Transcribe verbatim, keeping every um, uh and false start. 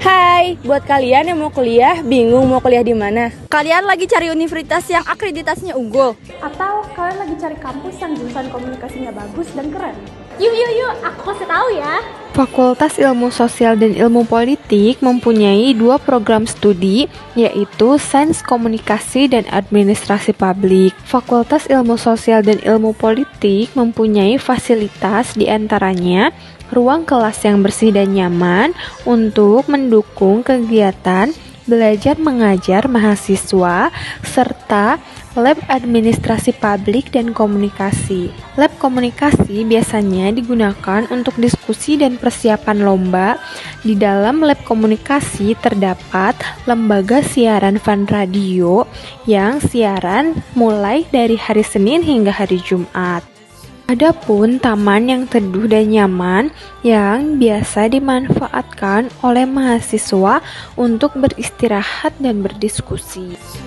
Hai, buat kalian yang mau kuliah, bingung mau kuliah di mana? Kalian lagi cari universitas yang akreditasinya unggul? Atau kalian lagi cari kampus yang jurusan komunikasinya bagus dan keren? Yuk, yuk, yuk, aku kasih tahu ya. Fakultas Ilmu Sosial dan Ilmu Politik mempunyai dua program studi, yaitu Sains Komunikasi dan Administrasi Publik. Fakultas Ilmu Sosial dan Ilmu Politik mempunyai fasilitas diantaranya ruang kelas yang bersih dan nyaman untuk mendukung kegiatan belajar mengajar mahasiswa, serta lab administrasi publik dan komunikasi. Lab komunikasi biasanya digunakan untuk diskusi dan persiapan lomba. Di dalam lab komunikasi terdapat lembaga siaran Fun Radio yang siaran mulai dari hari Senin hingga hari Jumat. Adapun taman yang teduh dan nyaman yang biasa dimanfaatkan oleh mahasiswa untuk beristirahat dan berdiskusi.